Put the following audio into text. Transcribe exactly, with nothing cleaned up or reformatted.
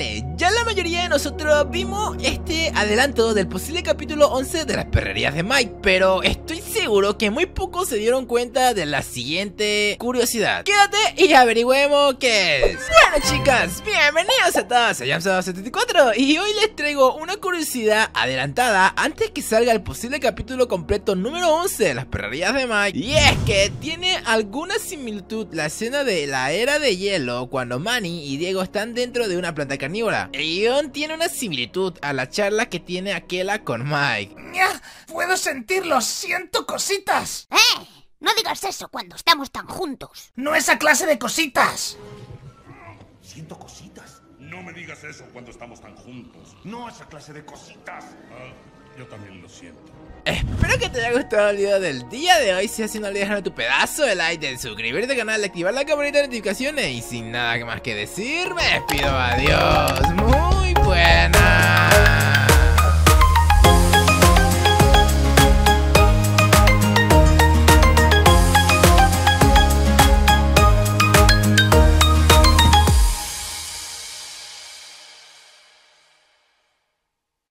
Vale, ya la mayoría de nosotros vimos este adelanto del posible capítulo once de las perrerías de Mike, pero estoy seguro que muy pocos se dieron cuenta de la siguiente curiosidad. Quédate y averigüemos qué es. Bueno, chicas, bienvenidos a todos, soy Omzo setenta y cuatro y hoy les traigo una curiosidad adelantada antes que salga el posible capítulo completo número once de las perrerías de Mike. Y es que tiene alguna similitud la escena de La Era de Hielo cuando Manny y Diego están dentro de una planta carnívora. El guión tiene una similitud a la charla que tiene Aquela con Mike. ¡Puedo sentirlo! ¡Siento cositas! ¡Eh! No digas eso cuando estamos tan juntos. ¡No esa clase de cositas! Siento cositas. No me digas eso cuando estamos tan juntos. No esa clase de cositas. Ah, yo también lo siento. Espero que te haya gustado el video del día de hoy. Si es así, no olvides dejar tu pedazo de like, de suscribirte al canal, de activar la campanita de notificaciones. Y sin nada más que decir, me despido. Adiós.